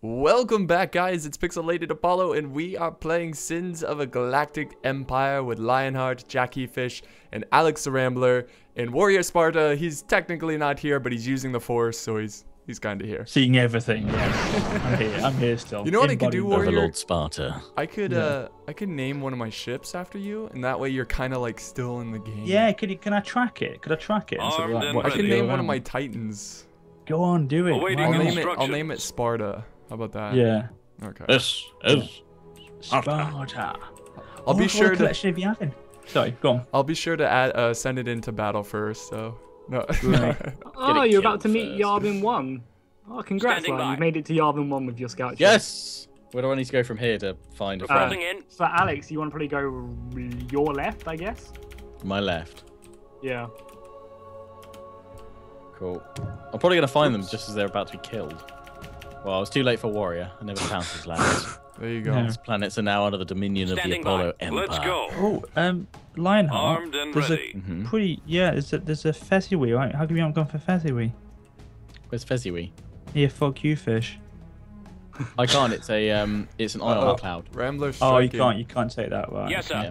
Welcome back, guys. It's Pixelated Apollo, and we are playing Sins of a Galactic Empire with Lionheart, Jackie Fish, and Alex the Rambler. And Warrior Sparta, he's technically not here, but he's using the Force, so he's kind of here. Seeing everything. Yes. I'm here still. You know what I could do, Warrior? Overlord Sparta. I could name one of my ships after you, and that way you're kind of like still in the game. Yeah, can I track it? Could I track it? So like, I can name one of my Titans. Go on, do it. I'll name it Sparta. How about that? Yeah. Okay. This is Sparta. I'll be sure to. Sorry, go on. I'll be sure to add, send it into battle first. So no. Right. Oh, you're about to meet Yarbin 1. Oh, congrats! You made it to Yarbin 1 with your scout ship. Yes. Where do I need to go from here to find a friend? So Alex, you want to probably go your left, I guess. My left. Yeah. Cool. I'm probably gonna find them just as they're about to be killed. Well, I was too late for Warrior. I never found his land. There you go. Yeah. These planets are now under the dominion of the Apollo Empire. Let's go. Oh, Lionheart. Armed and ready. There's a Fezziwi, right? How come you haven't gone for Fezziwi? Where's Fezziwi? Yeah, fuck you, Fish. I can't. It's a it's an ion cloud. Rambler. Oh, you can't take that, right? Yes, sir. Yeah.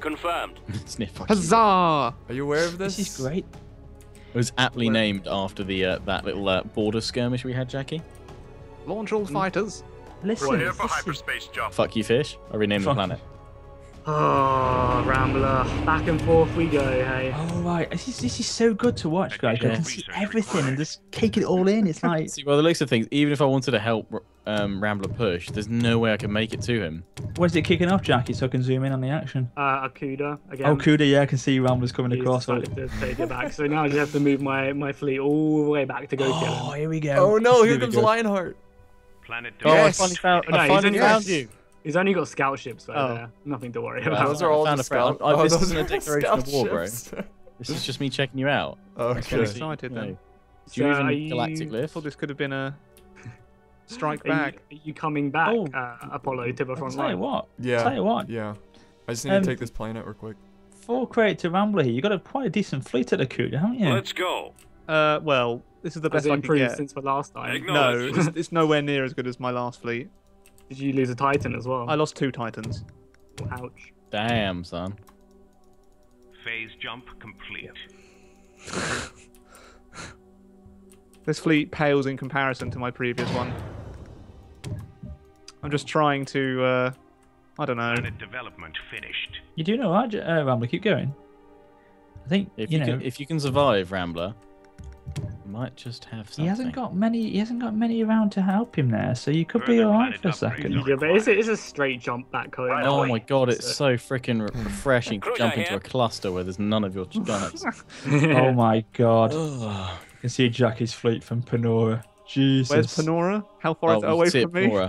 Confirmed. Sniff. Huzzah! Are you aware of this? This is great. It was aptly named after the that little border skirmish we had, Jackie. Launch all fighters. Listen. Right here for hyperspace jump. Fuck you, Fish. I renamed the planet. Oh, Rambler. Back and forth we go, hey. Oh, right. This is so good to watch, guys. Yeah. I can see everything and just take it all in. It's like... See, well, the looks of things, even if I wanted to help Rambler push, there's no way I can make it to him. Where's it kicking off, Jackie, so I can zoom in on the action? Akuda, again. Oh, Akuda, yeah, I can see Rambler's coming across. I have to take it back, so now I just have to move my fleet all the way back to go kill him. Oh, here we go. Oh, no, here comes Lionheart. Planet I finally found you. He's only got scout ships though. Oh. Nothing to worry about. Those are all just scout. This isn't a declaration of war, bro. This is just me checking you out. Oh, okay. I'm excited then. Do you even galactic lift? I thought this could have been a strike back. Are you coming back, Apollo, to the front line? Tell you what. Yeah. I just need to take this planet real quick. Full credit to Rambler here. You got quite a decent fleet at Akuda, haven't you? Let's go. Well, this is the best I can get since the last time. No, it's nowhere near as good as my last fleet. Did you lose a Titan as well? I lost 2 Titans. Ouch. Damn, son. Phase jump complete. This fleet pales in comparison to my previous one. I'm just trying to, I don't know. Planet development finished. You do know, Rambler, keep going. I think, if you can survive, Rambler, might just have something. He hasn't got many around to help him there, so you could be alright for a second. Yeah, but it's a straight jump back home. Oh my god, it's so freaking refreshing to jump into a cluster where there's none of your guns. Oh my god. You can see Jackie's fleet from Panora. Jesus. Where's Panora? How far is it away from me?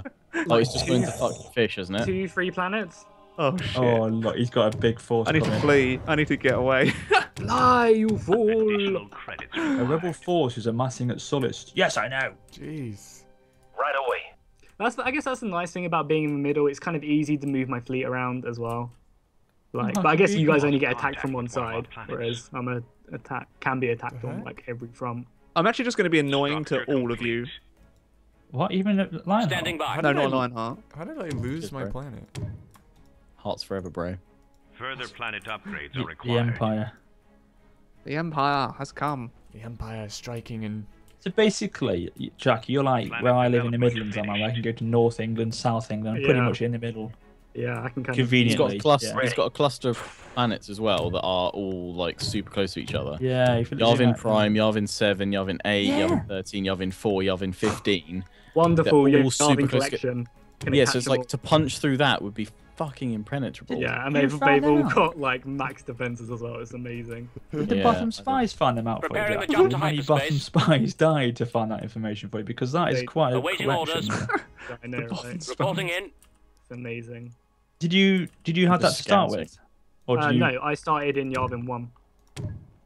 Oh, he's just going to fuck Fish, isn't it? 2-3 planets. Oh shit. Oh look, he's got a big force. I need to flee. I need to get away. Fly, you fool! A rebel force is amassing at Sullust. Yes, I know. Jeez. Right away. I guess that's the nice thing about being in the middle. It's kind of easy to move my fleet around as well. But I guess you guys only get attacked from one side, whereas I'm can be attacked on like every front. I'm actually just going to be annoying to all of you. What? Even Lionheart? Standing by. No, not Lionheart. How did I lose my planet? Hearts forever, bro. Further planet upgrades are required. The Empire. The Empire has come. The Empire is striking and... So basically, Jack, you're like where I live in the Midlands, am I? I can go to North England, South England, pretty much in the middle. Yeah, I can kind of... He's got a cluster of planets as well that are all like super close to each other. Yeah. Yavin Prime, Yavin 7, Yavin 8, Yavin 13, Yavin 4, Yavin 15. Wonderful, Yavin collection. Yeah, so it's like to punch through that would be fucking impenetrable. Yeah, and they've all got like max defenses as well. It's amazing. Did the bottom spies find them out for you? How many bottom spies died to find that information for you? Because that is quite a collection. Orders. I know, right? Reporting in. It's amazing. Did you have that to start with? Or no, I started in Yavin 1.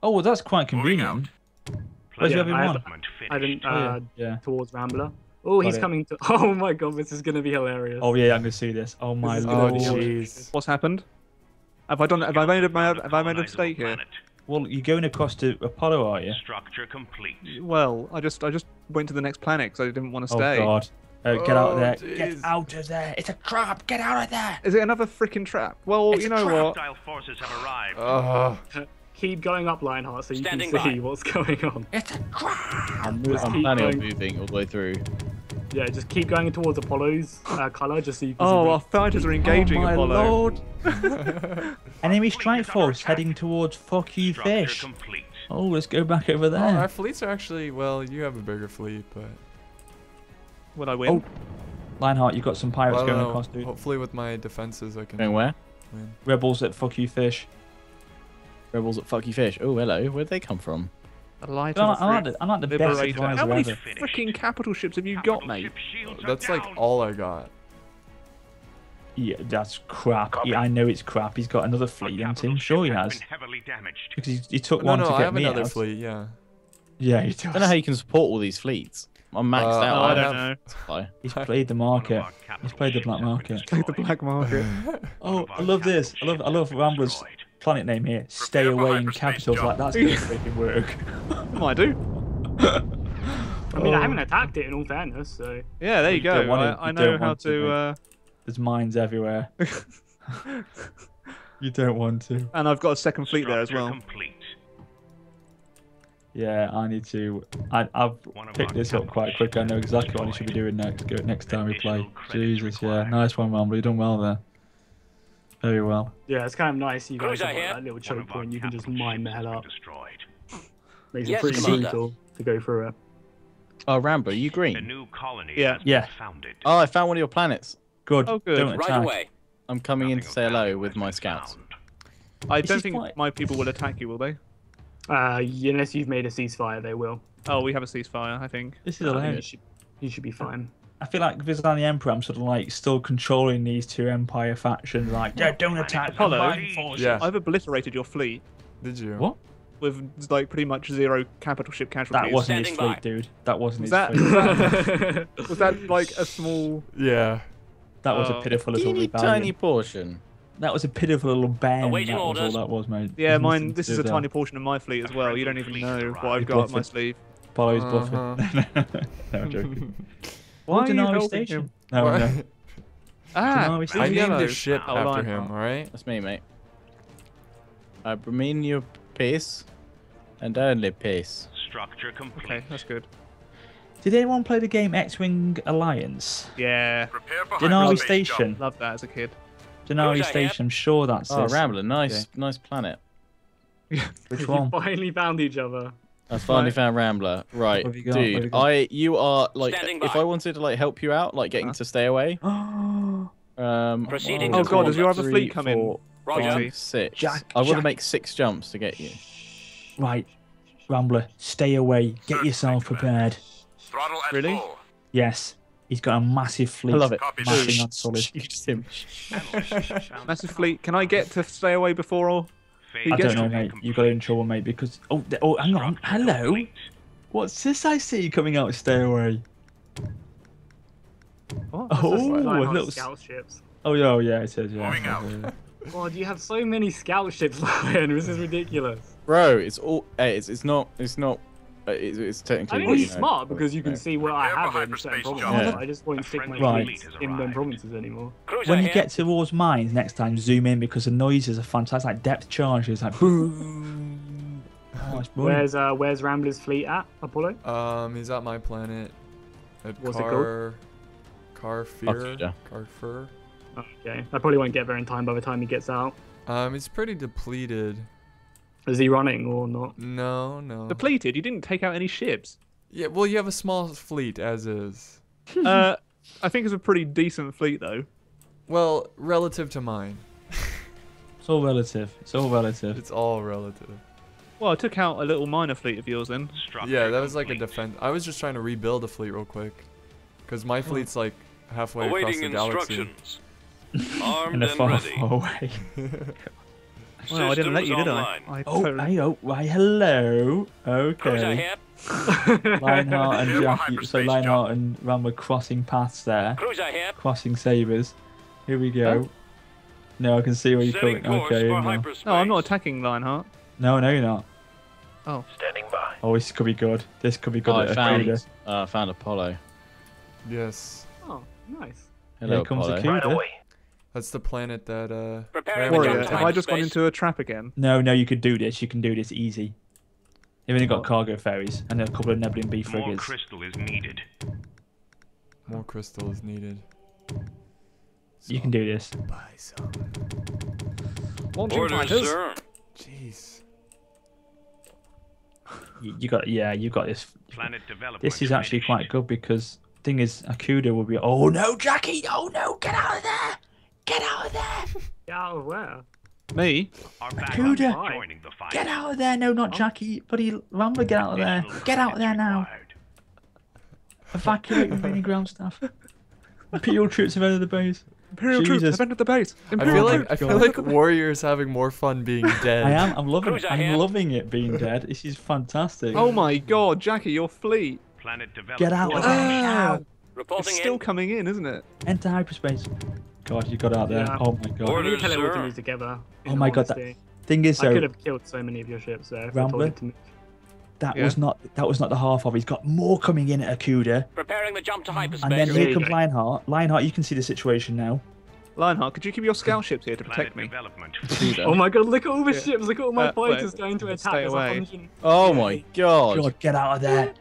Oh, well, that's quite convenient. Where's Yavin 1? I didn't towards Rambler. Oh, he's coming to... Oh my god, this is going to be hilarious. Oh yeah, I'm going to see this. Oh my lord. What's happened? Have I made a mistake here? Well, you're going across to Apollo, are you? Structure complete. Well, I just went to the next planet because I didn't want to stay. Oh God! Get out of there! Geez. Get out of there! It's a trap! Get out of there! Is it another freaking trap? Well, it's you know what? Hostile forces have arrived. Keep going up, Lionheart, so you can see what's going on. It's a trap! I'm planning on moving all the way through. Yeah, just keep going towards Apollo's colour, just so you can see. Our fighters are engaging, Apollo. Oh, my lord. Enemy strike force heading towards fuck you, fish. Complete. Oh, let's go back over there. Oh, our fleets are actually, well, you have a bigger fleet, but... Will I win? Oh. Lionheart, you've got some pirates going across, dude. Hopefully with my defences I can win. Rebels at fuck you, fish. Rebels at fuck you, fish. Oh, hello. Where'd they come from? I like the Liberator. How many freaking capital ships have you got, mate? That's like all I got. Yeah, that's crap. Yeah, I know it's crap. He's got another fleet, hasn't he? I'm sure he has. Because he took one to get me out. No, I have another fleet, yeah. Yeah, he does. I don't know how you can support all these fleets. I'm maxed out. I don't know. He's played the market. He's played the black market. Played the black market. Oh, I love this. I love Ramblers. Planet name here. Stay away in capitals like that's going to freaking work. Might do. I mean, I haven't attacked it in all fairness, so. Yeah, there you go. I know how to. There's mines everywhere. You don't want to. And I've got a second fleet there as well. Complete. Yeah, I need to. I've picked this up quite quick. I know exactly what I should be doing next. Go next time we play. Jesus, yeah, nice one, Rambler. You've done well there. Very well. Yeah, it's kind of nice. You guys have that little choke point. You can just mine the hell up. Makes it pretty brutal to go through it. Oh, Rambo, are you green? A new colony yeah. Founded. Oh, I found one of your planets. Good. Oh, good. Don't attack. Right away. I'm coming in to say hello with my scouts. I don't think my people will attack you, will they? Unless you've made a ceasefire, they will. Oh, we have a ceasefire, I think. This is hilarious. You should be fine. I feel like visiting the Emperor, I'm sort of like still controlling these two Empire factions. Like, yeah, don't attack Apollo. Yeah. I've obliterated your fleet. Did you? What? With like pretty much zero capital ship casualties. That wasn't his fleet, dude. That wasn't his fleet. Was that like a small? Yeah. That was a pitiful little tiny portion. That was a pitiful little band. Awaiting orders. All that was, mate. Yeah, mine. This is a tiny portion of my fleet as well. You don't even know what I've got up my sleeve. Apollo's bluffing. No, I'm joking. Why Denari Station? No. I named this ship after him, alright? That's me, mate. I remain your pace and only pace. Structure complete. Okay, that's good. Did anyone play the game X-Wing Alliance? Yeah. Denari Station. Love that as a kid. Denari Station, sure that's it. Oh, Rambler, nice planet. Which one? We finally found each other. I finally found Rambler. Right, dude. You are like, if I wanted to like help you out, like getting to stay away. Proceeding. Oh God, does your other fleet come in? Roger. 6. Jack, I want to make 6 jumps to get you. Right, Rambler, stay away. Get yourself prepared. Throttle at really? Full. Yes. He's got a massive fleet. I love it. Massive on Sullust. Massive fleet. Can I get to stay away before all? I don't know, mate. You got in trouble, mate, because oh, hang on. Hello. What's this I see coming out? Stay away. What? Oh, little scout ships. Oh yeah, it says yeah. God, you have so many scout ships, Lion. This is ridiculous. Bro, it's all. It's not. It's technically. I mean, it's smart because you can see what I have in certain provinces. I just won't stick my feet in them provinces anymore. When you get towards mines next time, zoom in because the noises are fantastic. Like depth charges, like boom. Oh, where's Rambler's fleet at, Apollo? He's at my planet. What's it called? Carfeir. Carfeir. Okay, I probably won't get there in time by the time he gets out. It's pretty depleted. Is he running or not? No. Depleted? You didn't take out any ships. Yeah, well, you have a small fleet, as is. I think it's a pretty decent fleet, though. Well, relative to mine. It's all relative. It's all relative. It's all relative. Well, I took out a little minor fleet of yours, then. Yeah, that was like a defense. I was just trying to rebuild a fleet real quick. Because my fleet's like halfway across the galaxy. Armed and ready. Away. Well, I didn't let you, did I? Hello. Okay. Lionheart and Jackie. So Lionheart and Ram were crossing paths there. Crossing sabres. Here we go. No, I can see where you're coming. Okay. No, I'm not attacking Lionheart. No, no, you're not. Oh. Standing by. Oh, this could be good. This could be good. Oh, I found Apollo. Yes. Oh, nice. Hello, here comes Apollo. Akuda. That's the planet that. Warrior, have I just gone into a trap again? No, no, you could do this. You can do this easy. You've only got cargo ferries and a couple of Nebulon B frigates. More crystal is needed. More crystal is needed. So you can do this. Buy some. Launching fighters. Sir. Jeez. You got, yeah, you got this. Planet development. This is actually quite good because thing is, Akuda will be. Oh no, Jackie! Oh no, get out of there! Get out of there! Get out of where? Me? Akuda! Get out of there! No, not Jackie, buddy Rambler, get out of there! Get out of there now! Evacuate remaining ground staff. Imperial troops have entered the base. Imperial troops have entered the base. I feel like Warrior is having more fun being dead. I am. I'm loving it. I'm loving it being dead. This is fantastic. Oh my God, Jackie, your fleet. Planet development. Get out of there! It's still coming in, isn't it? Enter hyperspace. God, you got out there. Yeah. Oh my God. We teleported you together. Oh my God. That thing is, so I could have killed so many of your ships. So Rambler. That was not the half of it. He's got more coming in at Akuda. Preparing the jump to hyperspace. And then here comes Lionheart. Lionheart, you can see the situation now. Lionheart, could you keep your scout ships here to protect me? Oh my God, look at all the ships. Look at all my fighters going to attack. Oh my God. God, get out of there.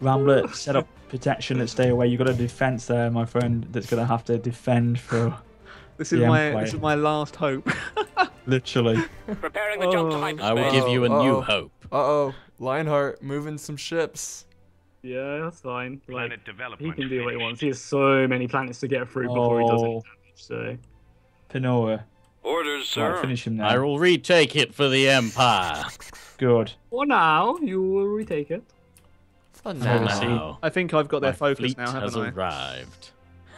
Rambler, set up protection and stay away. You've got a defense there, my friend, that's going to have to defend for... This is my last hope. Literally. Preparing the jump to hyperspace. I will give you a new hope. Uh-oh. Lionheart moving some ships. Yeah, that's fine. Planet development. He can do what he wants. He has so many planets to get through before he does any damage, so... Panora. Orders, sir. Right, finish him now. I will retake it for the Empire. Good. For now, you will retake it. Oh, no. I think I've got their focus now, haven't I? Arrived.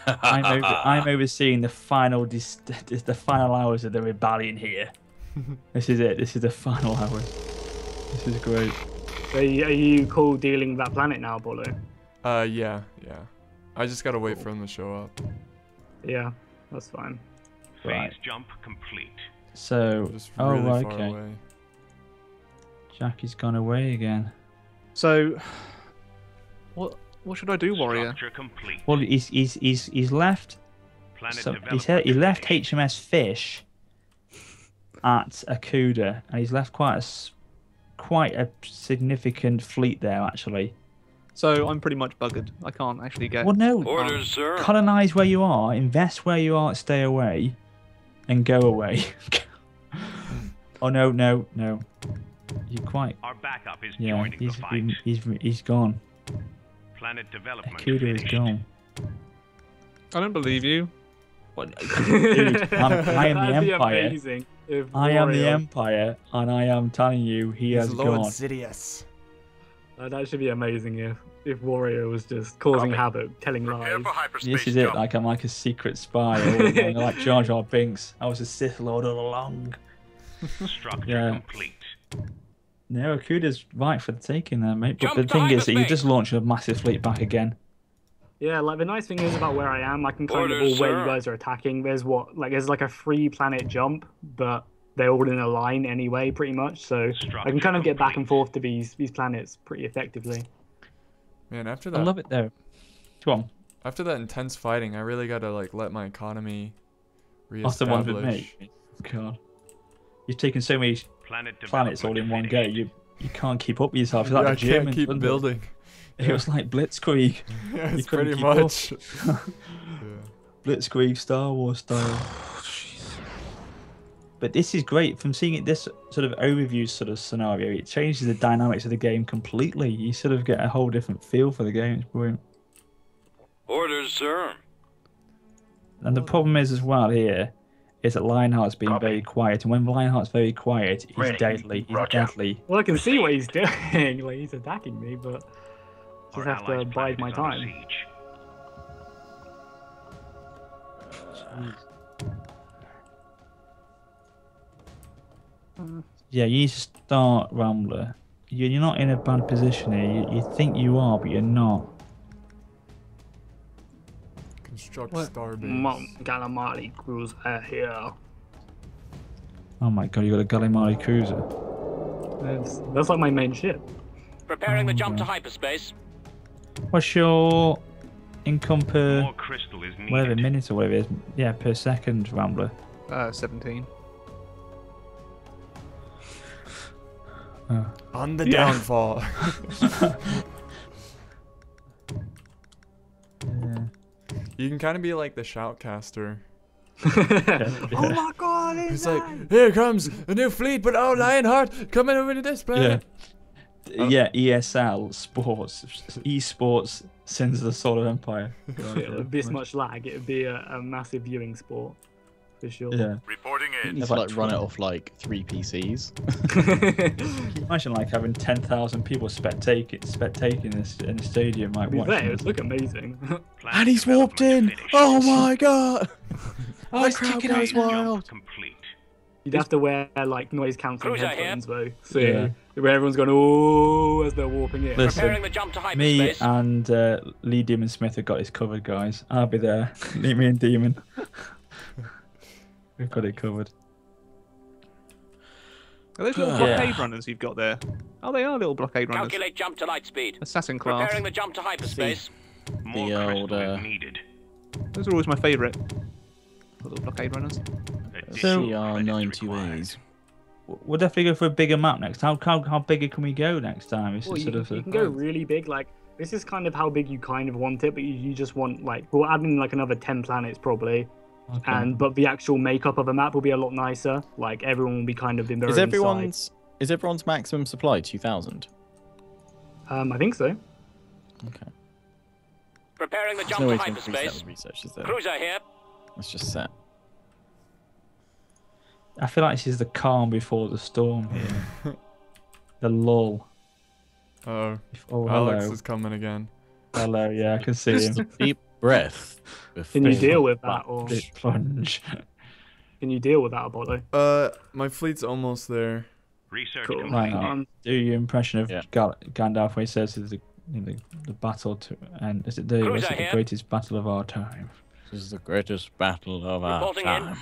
I'm overseeing the final hours of the rebellion here. This is it. This is the final hour. This is great. So are you cool dealing with that planet now, Apollo? Yeah, yeah. I just gotta wait for them to show up. Yeah, that's fine. Phase jump complete. So, okay. Away. Jackie's gone away again. So. What should I do, Warrior? Well, he's left. So he left HMS Fish at Akuda, and he's left quite a significant fleet there, actually. So I'm pretty much buggered. I can't actually get. Well, no. Orders, sir. Colonize where you are, invest where you are, stay away, and go away. Oh no, no, no! You're quite. Our backup is joining the fight. He's gone. Planet development. Akuda is gone. I don't believe you. What? Dude, I am the Empire. I am the Empire, and I am telling you, he's has Lord gone. Sidious. That should be amazing if Warrior was just causing havoc, telling lies. This is it. Like I'm like a secret spy, or like Jar Jar Binks. I was a Sith Lord all along. Structure complete. No, Akuda's right for the taking there, mate. But the thing is that you just launched a massive fleet back again. Yeah, like the nice thing is about where I am, I can kind of all where you guys are attacking. There's like a 3-planet jump, but they're all in a line anyway, pretty much. So I can kind of get back and forth to these planets pretty effectively. Man, after that, I love it though. Come on. After that intense fighting, I really gotta like let my economy reestablish. That's the one with me. God, you've taken so many. Planets all in one go. You can't keep up with yourself. Like I can't keep building. It was like Blitzkrieg. Yeah, it's pretty much. Yeah. Blitzkrieg, Star Wars style. But this is great. From seeing it, this sort of overview sort of scenario, it changes the dynamics of the game completely. You sort of get a whole different feel for the game. It's brilliant. Orders, sir. And the problem is as well here. Is that Lionheart's being very quiet, and when Lionheart's very quiet, he's deadly. He's deadly. Well, I can see what he's doing. Like he's attacking me, but I just have to bide my time. Yeah, you need to start, Rambler. You're not in a bad position here. You think you are, but you're not. Mount Gallimari cruiser here. Oh my God, you got a Gallimari cruiser. That's like my main ship. Preparing the jump to hyperspace. What's your income per whatever minute or whatever it is? Yeah, per second, Rambler. 17. Oh. On the downfall. You can kind of be like the shoutcaster. Oh my god! It's like, here comes a new fleet, but oh, Lionheart coming over to this planet. Yeah, ESL Sports, esports, Sins of the Solar Empire. God, it would be so much lag. It would be a massive viewing sport for sure. Yeah. Reporting in. It's like run it off like 3 PCs. Imagine like having 10,000 people spectating this in a stadium. Like, it would look amazing. And he's warped in. Oh my god. Ice chicken ice wild. You'd have to wear like noise cancelling headphones though, so where everyone's going oh as they're warping in. Listen, preparing the jump to hyperspace. Me and Lee Demon Smith have got his covered, guys. I'll be there. Leave me and Demon. We've got it covered. Are those little blockade runners you've got there? Oh, they are little blockade runners. Calculate jump to light speed. Assassin class. Preparing the jump to hyperspace. More crystal needed. Those are always my favourite. Little blockade runners. So CR-90. We'll definitely go for a bigger map next. How bigger can we go next time? Well, you can go really big. Like this is kind of how big you kind of want it, but you just want like we'll add in like another 10 planets probably. Okay. But the actual makeup of a map will be a lot nicer. Like everyone will be kind of in their Is everyone's maximum supply 2,000? I think so. Okay. Preparing the jump to hyperspace. Cruiser here. It's just set. I feel like this is the calm before the storm here. The lull. Oh, Alex is coming again. Hello, yeah, I can see him. Just a deep breath. Can you deal with that, or plunge? Can you deal with that, Apollo? My fleet's almost there. Research. Cool. Do your impression of Gandalf when he says the battle to end. Is it the greatest battle of our time? This is the greatest battle of our time.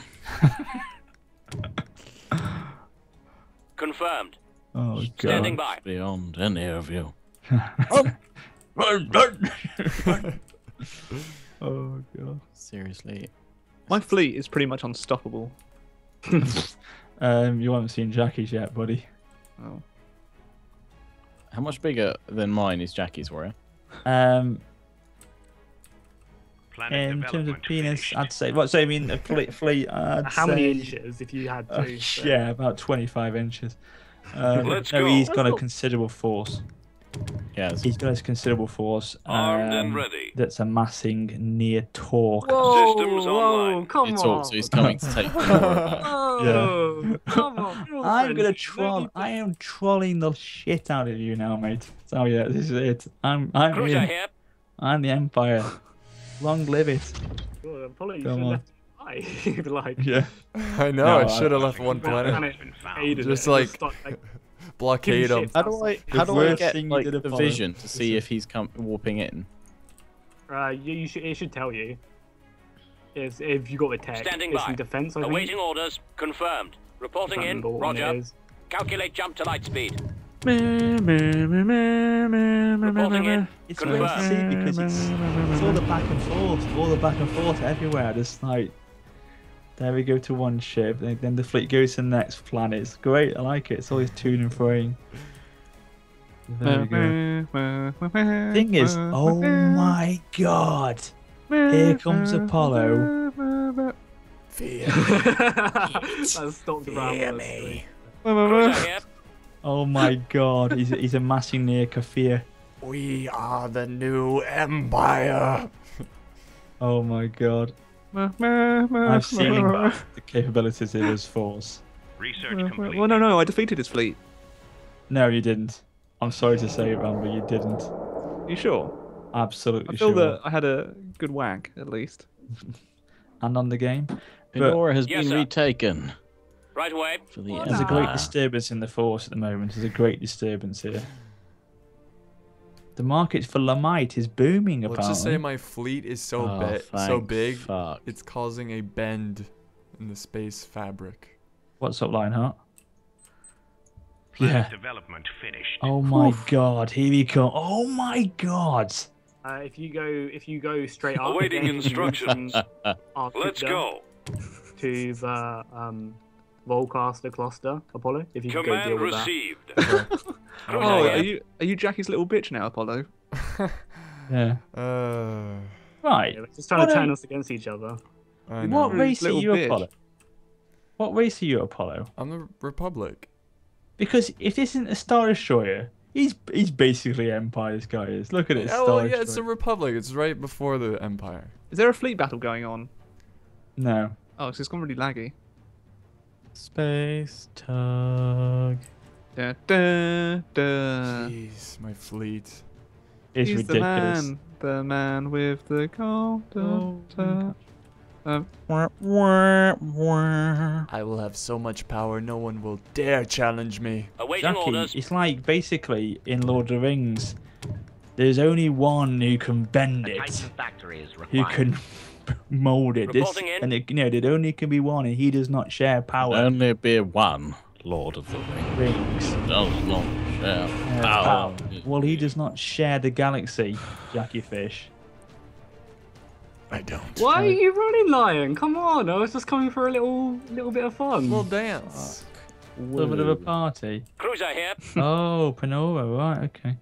Confirmed. Oh, God. Standing by. Beyond any of you. Oh, God. Seriously. My fleet is pretty much unstoppable. You haven't seen Jackie's yet, buddy. Oh. How much bigger than mine is Jackie's Warrior? In terms of penis, finished. I'd say. What? So I mean, a fleet. How many inches? If you had to. Yeah, about 25 inches. No, he's got a considerable force. Yes. He's got a considerable force. Armed and ready. That's amassing near torque. Whoa! Systems online. Come on! So he's coming to take. Oh, yeah. Come on! I'm gonna troll. I am trolling the shit out of you now, mate. So yeah, this is it. I'm the Empire. Long live it. Well, probably you should have left it alive. I know, no, I should have left one planet. Just like, blockade him. How do I get like, the vision to see if he's warping in? It should tell you. If you got the tech. Standing by. In defense, I think. Awaiting orders. Confirmed. Reporting in. Roger. Calculate jump to light speed. Reporting in. It's weird to see because it's all the back and forth, everywhere. Just like, there we go to one ship, then the fleet goes to the next planet. It's great, I like it. It's always tuning and throwing. There we go. Thing is, oh my god, here comes Apollo. Fear me. Oh my god, he's amassing near Carfeir. We are the new empire. Oh my god. I've seen the capabilities of his force. Research complete. Well, no, I defeated his fleet. No, you didn't. I'm sorry to say it, Rambler, you didn't. Are you sure? Absolutely sure. I feel that I had a good whack, at least. And on the game. Panora has been retaken. Right away. There's a great disturbance in the force at the moment. There's a great disturbance here. The market for Lamite is booming. Let's apparently. Let's just say my fleet is so big, it's causing a bend in the space fabric. What's up, Lionheart? Planet development finished. Oh my god, here we come. Oh my god. If you go straight up, awaiting instructions. Let's go to the Volcaster cluster, Apollo. If you can go deal with that. Command received. Oh, are you Jackie's little bitch now, Apollo? Yeah. Right. Yeah, we're just trying to turn us against each other. What race are you, Apollo? What race are you, Apollo? I'm the Republic. Because if this isn't a Star Destroyer. He's basically Empire, this guy is. Look at it. Oh, yeah, it's the Republic. It's right before the Empire. Is there a fleet battle going on? No. Oh, so it's gone really laggy. Space tug. Da, da, da. Jeez, my fleet. It's He's ridiculous. The man with the golden touch. I will have so much power, no one will dare challenge me. Jackie, it's like basically in Lord of the Rings, there's only one who can bend it, who can mold it, there only can be one, and he does not share power. There'll only be one Lord of the Rings. Does not share power. Well, he does not share the galaxy, Jackie Fish. I don't. Why are you running, Lion? Come on! I was just coming for a little bit of fun. We'll dance. A little bit of a party. Cruiser here. Oh, Panora. Right. Okay. Are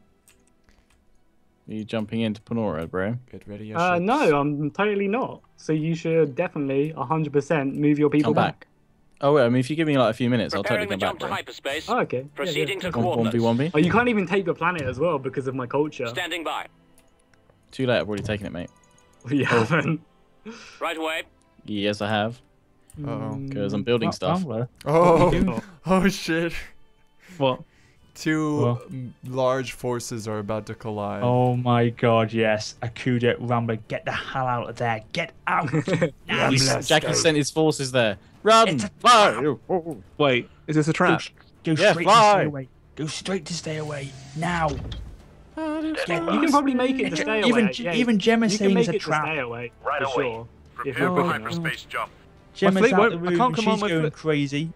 you jumping into Panora, bro? Get ready. Your ships. No, I'm totally not. So you should definitely 100% move your people back. Oh wait, I mean, if you give me like a few minutes, I'll totally come back. To hyperspace. Oh, okay. Proceeding to coordinates. 1v1b. Oh, you can't even take the planet as well because of my culture. Standing by. Too late. I've already taken it, mate. We haven't. Right away. Yes, I have. Uh-oh. Because I'm building stuff. Oh, oh shit. What? Two large forces are about to collide. Oh my god, yes. Akuda, Rambler, get the hell out of there. Get out. Jackie sent his forces there. Run. Fly. Wait, is this a trap? Go straight to stay away. Now. You can probably make it to stay away. Even Gemma's saying it's a trap. Stay away, right away. Sure. Prepare for hyperspace jump. Gemma's out the room. I can't come on my going crazy.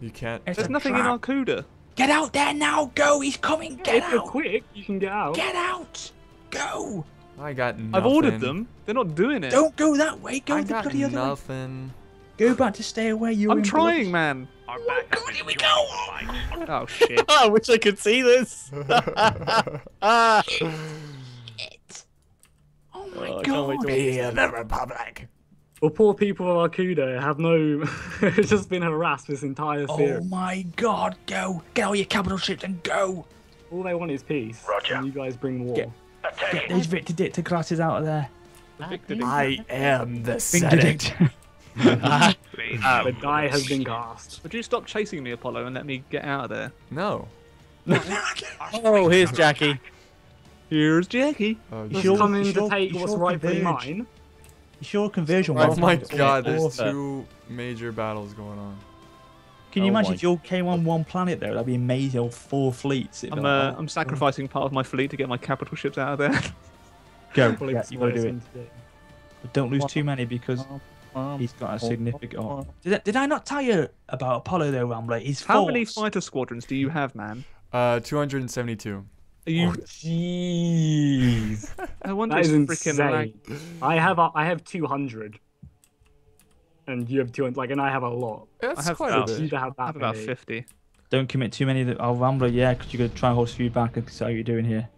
You can't. There's nothing in Akuda. Get out there now. Go. He's coming. Get out. If you're quick, you can get out. Get out. Go. I got nothing. I've ordered them. They're not doing it. Don't go that way. Go the bloody other way. Nothing. Go back to stay away. I'm trying, man. Oh god, here we go! Oh shit. I wish I could see this! Shit. Oh my god! Be the Republic! Well, poor people of Akuda have no... It's just been harassed this entire series. Oh my god, go! Get all your capital ships and go! All they want is peace. Roger. And you guys bring war. Get those Victor-Dictor classes out of there. I am the Senate. The die has been cast. Would you stop chasing me, Apollo, and let me get out of there? No. Oh, here's Jackie. Here's Jackie. He's coming to take what's rightfully mine. It's your conversion. Oh my god, there's two major battles going on. Can you imagine if you came on one planet, though? That'd be amazing. All four fleets. I'm sacrificing part of my fleet to get my capital ships out of there. Go. Yeah, you gotta do it. But don't lose too many because... He's got a significant... Did I not tell you about Apollo, though, Rambler? How many fighter squadrons do you have, man? 272. Are you... Jeez. I wonder if it's freaking like... I have 200. And you have 200, like, and I have a lot. That's quite a bit. I have about 50. Don't commit too many. Oh, Rambler, yeah, because you're going to try and horse you back. That's how you're doing here.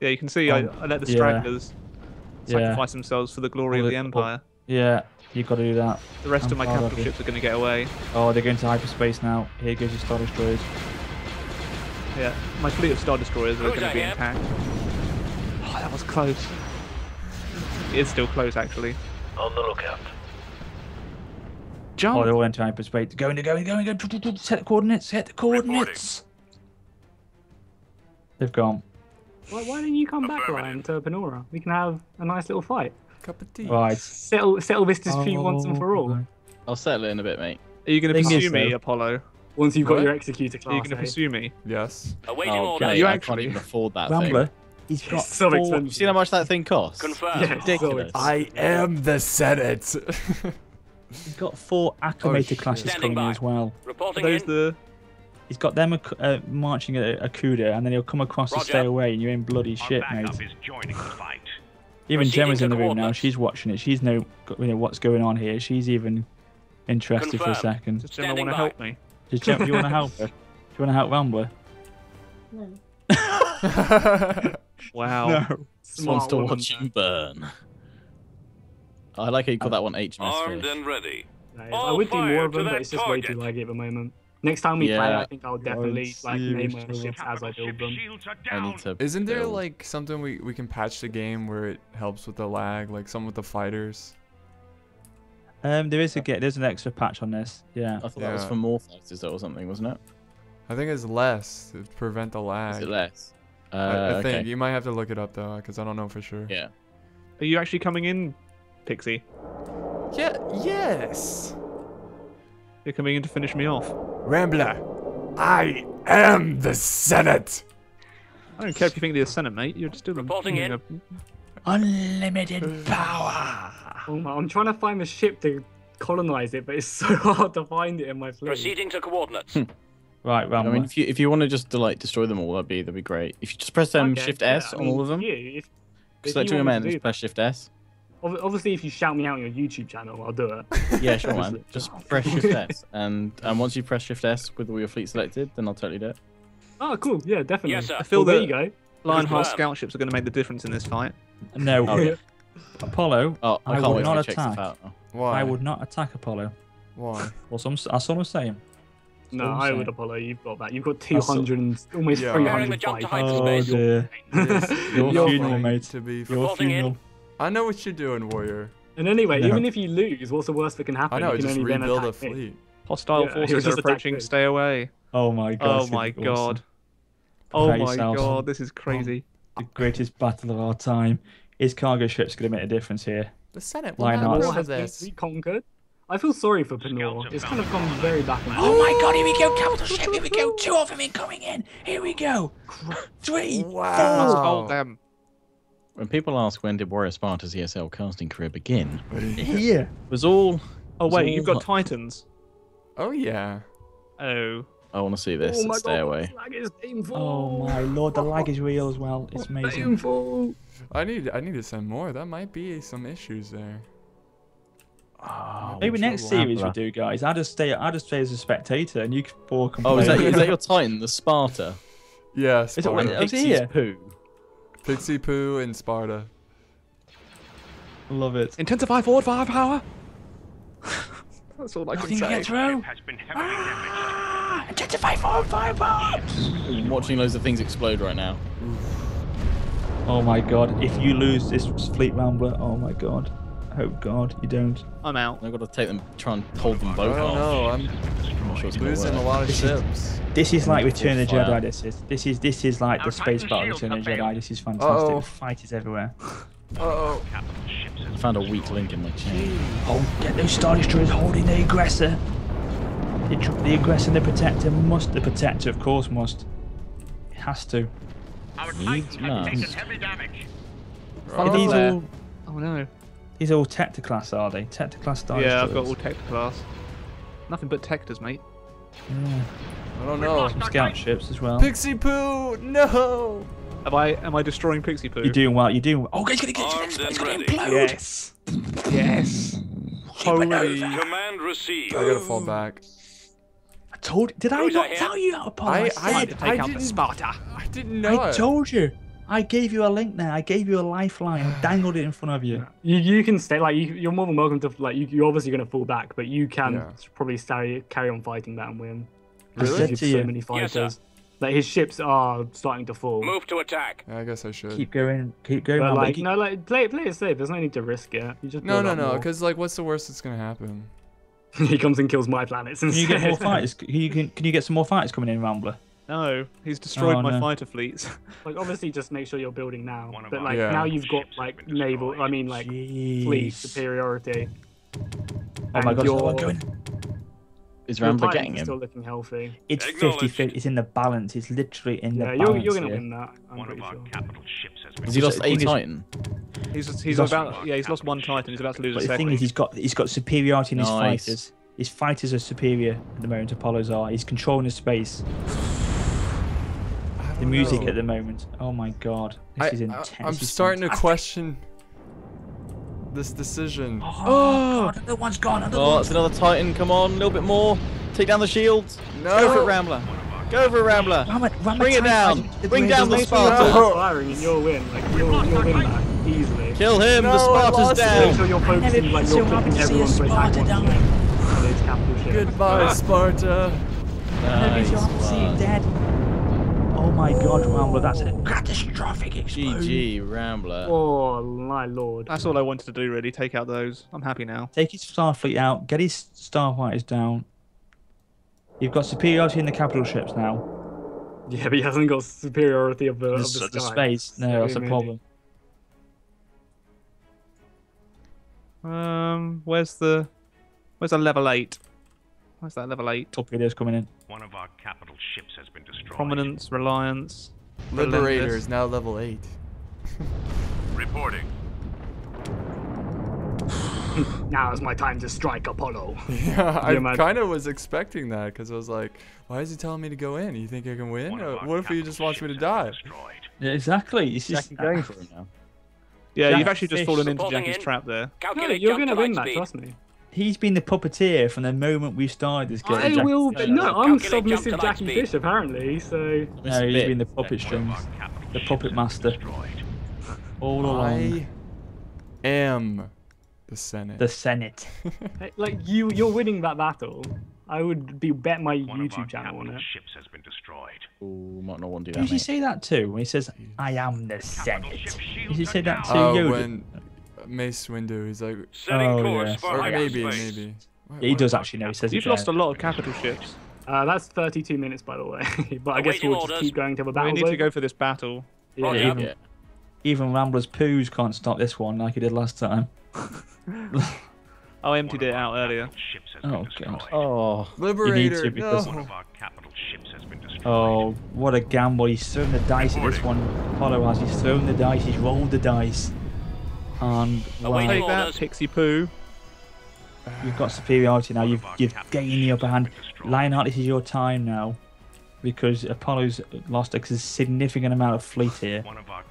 Yeah, you can see I let the stragglers sacrifice themselves for the glory of the Empire. Yeah, you've got to do that. The rest of my capital ships are going to get away. Oh, they're going to hyperspace now. Here goes your Star Destroyers. Yeah, my fleet of Star Destroyers are going to be intact. Oh, that was close. It is still close, actually. On the lookout. Jump! Oh, they're all into hyperspace. Going. Set the coordinates. Set the coordinates. They've gone. Why don't you come back, Ryan, to Panora? We can have a nice little fight. Cup of tea. Right. Settle this dispute once and for all. I'll settle it in a bit, mate. Are you going to pursue me, Apollo? Once you've got your Executor class, are you going to pursue me? Yes. Awaiting order. You actually can't even afford that Rambler, thing. He's got so expensive. You've seen how much that thing costs? Confirmed. Yeah, ridiculous. So I am the Senate. He's got 4 acclimated classes coming as well. Reporting in. He's got them marching at Akuda, and then he'll come across to stay away, and you're in bloody shit, mate. Even Gemma's in the room now. She's watching it. She's you know what's going on here. She's even interested for a second. Does Gemma want to help me? Does Gemma, do you want to help her? Do you want to help Rambler? No. Wow. No. Someone's to watch him burn. I like how you call that one HMS. Armed and ready. I would do more of them, but it's just way too laggy at the moment. Next time we play, I think I'll definitely like name my ships as I build them. Isn't there like something we can patch the game where it helps with the lag, like some with the fighters? There is there's an extra patch on this. Yeah. I thought that was for more fighters or something, wasn't it? I think it's less to prevent the lag. Is it less? I think you might have to look it up though, because I don't know for sure. Yeah. Are you actually coming in, Pixie? Yeah. Yes. You're coming in to finish me off. Rambler, I am the Senate. I don't care if you think they're the Senate, mate. You're just doing unlimited power. Oh my! I'm trying to find a ship to colonize it, but it's so hard to find it in my fleet. Proceeding to coordinates. Right, Rambler. I mean, if you want to just like destroy them all, that'd be great. If you just press Shift S on all of them, because like to amend, just press Shift S. Obviously, if you shout me out on your YouTube channel, I'll do it. Yeah, sure, man. Just press Shift S, and once you press Shift S with all your fleet selected, then I'll totally do it. Oh, cool. Yeah, definitely. Yes, I feel there you go. Lionheart scout ships are going to make the difference in this fight. No. Apollo. Oh, I would not attack. Why? I would not attack Apollo. Why? Well, that's what I'm saying. No, I would Apollo. You've got that. You've got 200 and almost 300 fights. Oh dear. Your funeral, mate. To be your funeral. I know what you're doing, Warrior. And anyway, even if you lose, what's the worst that can happen? I know, you can just only rebuild a fleet. Hostile forces are approaching, stay away. Oh my god. Oh my god. Oh my god, this is crazy. The greatest battle of our time. His cargo ship's going to make a difference here. The Senate war has been reconquered. I feel sorry for Panora. It's kind of gone very back. Oh my god, here we go, capital ship, here we go. Two of them incoming in. Here we go. 3. Wow. Let's hold them. When people ask when did Warrior Sparta's ESL casting career begin, it was all... Oh wait, you've got Titans. Oh yeah. Oh. I want to see this. Oh my stay God, away. The lag is painful. Oh my lord, the lag is real as well. It's amazing. Painful. I need to send more. That might be some issues there. Oh, maybe next series we do, guys. I'll just stay as a spectator, and you four can. Oh, is that your Titan, the Sparta? Yeah, Sparta. Is it when it was here? Poo. Pixie Poo and Sparta. Love it. Intensify forward firepower. That's all I can say. Intensify forward firepower. I'm watching loads of things explode right now. Oh my god! If you lose this fleet, Rambler, oh my god. Oh god, you don't. I'm out. I've got to take them. Try and hold them both off. No, I'm sure losing a lot of ships. This is like Return of the Jedi. This is like the space battle Return of the Jedi. This is fantastic. The fight is everywhere. Oh. I found a weak link in my chain. Oh, get those Star Destroyers holding the aggressor. The aggressor and the protector must. The protector, of course, must. It has to. Our Titans have taken heavy damage. Oh no. These are all Tector class, are they? Tector class Star Destroyers. Yeah, I've got all Tector class. Nothing but Tectors, mate. Yeah. I don't know. Some scout ships as well. Pixie Poo, no! Am I destroying Pixie Poo? You're doing well. You're doing well. Oh, he's gonna get to the next one. He's gonna implode. Yes. Yes. Holy. Command received. I gotta fall back. I told. Did I not tell you that, Apollo? I didn't know. I told you. I gave you a link there. I gave you a lifeline. Dangled it in front of you. You can stay. Like you're more than welcome to. Like you're obviously going to fall back, but you can probably carry on fighting that and win. Really? I said to you. So many fighters. Yes, like his ships are starting to fall. Move to attack. Yeah, I guess I should. Keep going. But like, no, like play it safe. There's no need to risk it. You just no. Because like, what's the worst that's going to happen? He comes and kills my planets. Can you get more fighters? Can you get some more fighters coming in, Rambler? No, he's destroyed my fighter fleets. Like, obviously, just make sure you're building now. But, like, now you've got, like, naval, I mean, like, fleet superiority. Oh my god, what's going on? Is Rambler getting him? Still looking healthy. It's 50-50. It's in the balance. It's literally in the balance. Yeah, you're going to win that. I'm pretty sure. Has he lost a Titan? He's about, yeah, he's lost one Titan. He's about to lose a second. But the thing is, he's got superiority in his fighters. His fighters are superior at the moment, Apollo's are. He's controlling the space. The music at the moment. Oh my god. This is intense. I'm starting to question this decision. Oh, god, another one's gone. It's another Titan. Come on, a little bit more. Take down the shields. No. Go for it, Rambler. Go for it, Rambler. Bring it down. Bring down the Spartan. You'll win. Like, you'll win that easily. Kill him. The Spartan's down. Make sure you're focusing, like, you're taking everyone for attack one. Goodbye, Sparta. Nice one. Dead. Oh my god, Rambler, that's a catastrophic explosion. GG, Rambler. Oh my lord. That's all I wanted to do, really, take out those. I'm happy now. Take his Starfleet out, get his Starfighters down. You've got superiority in the capital ships now. Yeah, but he hasn't got superiority of the space. No, that's a problem. Where's the level 8? Where's that level 8? Torpedoes coming in. One of our capital ships has been destroyed. Prominence, Reliance. Liberator is now level 8. Reporting. Now is my time to strike Apollo. Yeah, I kind of was expecting that because I was like, why is he telling me to go in? You think I can win? What if he just wants me to die? Yeah, exactly. He's just going for it now. Yeah, Jack, you've actually just fallen into Jackie's trap there. No, you're going to win that, trust me. He's been the puppeteer from the moment we started this game. I'm submissive Jackie Fish apparently, so... No, he's been the puppet strings. The puppet master. All along. I am the Senate. The Senate. Like, you're winning that battle. I would bet my YouTube channel on it. Ships has been destroyed. Ooh, might not want to do that, mate. Does he say that too? When he says, I am the Senate. Does he say that to you? When... Mace Windu, he's like, maybe. Yeah, he does actually know. He says you've lost a lot of capital ships. That's 32 minutes, by the way. But I guess we'll just keep going till the battle. We need to go for this battle. Yeah, even Rambler's poos can't stop this one like he did last time. I emptied it out earlier. Oh god. Oh, Liberator. No. Oh, what a gamble! He's thrown the dice at this one. Apollo has. He's thrown the dice. He's rolled the dice. And take that, Pixie Poo. You've got superiority now. You've gained the upper hand. Lionheart, this is your time now, because Apollo's lost a significant amount of fleet here.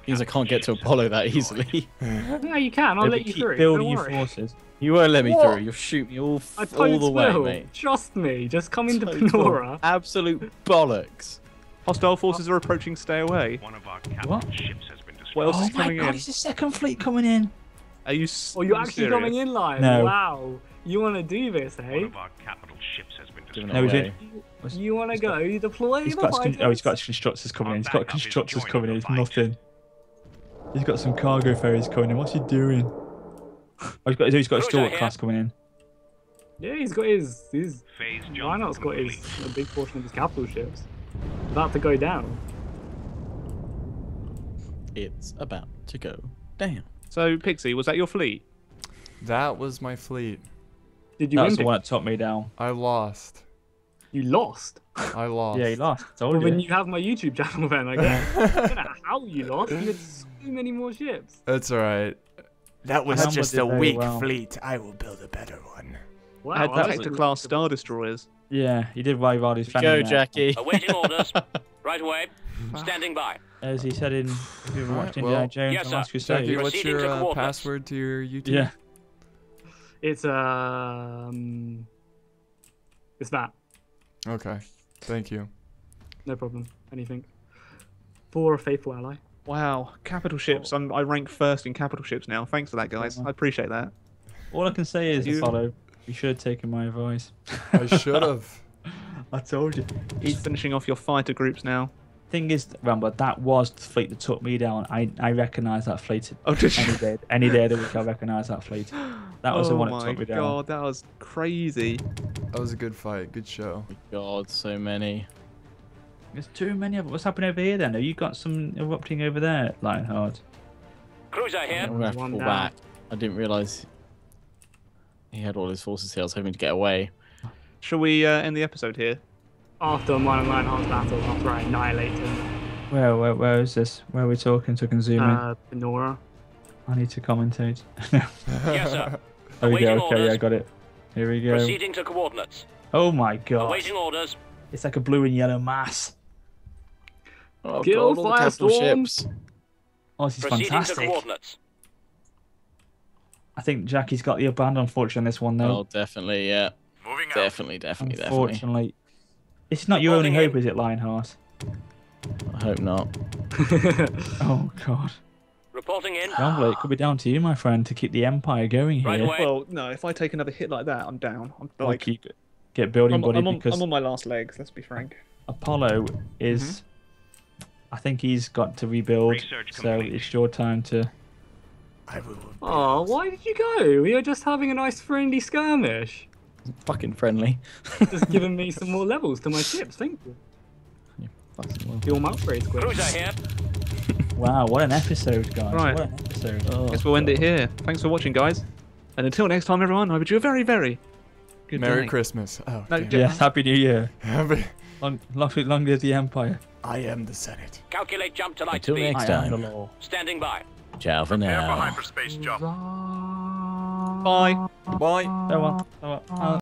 Because I can't get to Apollo that easily. No, you can. I'll let you through. Building your forces. You won't let me through. You'll shoot me all the way, mate. Trust me. Just come into Panora. Absolute bollocks. Hostile forces are approaching. Stay away. One of our capital ships has been destroyed. Oh my god! It's the second fleet coming in. Are you actually coming in, Lion? No. Wow. You want to do this, eh? One of our capital ships has been destroyed. No, you want to go? You deploy the fighters? Oh, he's got constructors coming in. He's got constructors coming in. It's nothing. He's got some cargo ferries coming in. What's he doing? Oh, he's got a Stalwart class coming in. Yeah, he's got his Lionheart's got a big portion of his capital ships. About to go down. It's about to go down. So, Pixie, was that your fleet? That was my fleet. Did you win? That's the one that topped me down. I lost. You lost? I lost. Yeah, you lost. Well, then you have my YouTube channel then, I guess. I don't know how you lost. You had so many more ships. That's alright. That was just a weak fleet. I will build a better one. Wow, I had Tector-class Star Destroyers. Yeah, you did wave out his family. Go, Jackie. Awaiting orders. Right away. Standing by. As he said in Indiana Jones and Last Crusade. Jackie, what's your password to your YouTube? Yeah. It's that. Okay. Thank you. No problem. Anything. For a faithful ally. Wow. Capital ships. I rank first in capital ships now. Thanks for that, guys. I appreciate that. All I can say is, Apollo, you should have taken my advice. I should have. I told you. He's finishing off your fighter groups now. Thing is, Rambler, that was the fleet that took me down. I recognise that fleet. Oh, any day of the week, I recognise that fleet. That was the one that took me down. Oh my god, that was crazy. That was a good fight, good show. Oh my god, so many. There's too many of them. What's happening over here then? Have you got some erupting over there, Lionheart? Cruiser here. I'm gonna have to pull back. I didn't realise he had all his forces here. I was hoping to get away. Shall we end the episode here? After mine and Lionheart's battle, after I annihilate him. Where is this? Where are we talking so I can zoom in? Panora. I need to commentate. Yes, sir. There we go. Okay, yeah, I got it. Here we go. Proceeding to coordinates. Oh my god. Awaiting orders. It's like a blue and yellow mass. Oh, kill firestorms. Oh, this is fantastic. To coordinates. I think Jackie's got the upper hand, unfortunately, on this one, though. Oh, definitely, yeah. Moving out. Definitely. Unfortunately. It's not your only hope, is it, Lionheart? I hope not. Oh, God. Reporting in. Rambler, it could be down to you, my friend, to keep the Empire going here. Right away. Well, no, if I take another hit like that, I'm down. I'm like, keep it. Get building body because... I'm on my last legs, let's be frank. Apollo is... I think he's got to rebuild, so it's your time to... Oh, why did you go? We were just having a nice friendly skirmish. Fucking friendly. Just giving me some more levels to my ships, thank you. Yeah, fucking well. Your mouth raised quick. Wow, what an episode, guys. Right. What an episode. Oh, guess we'll end it here. Thanks for watching, guys. And until next time, everyone, I wish you a very, very good Merry Christmas. Oh, no, yes, Happy New Year. Happy... Long live the Empire. I am the Senate. Calculate jump to light speed. Until next time. The law. Standing by. Ciao for now. Prepare for hyperspace jump. Bye. Bye. Bye.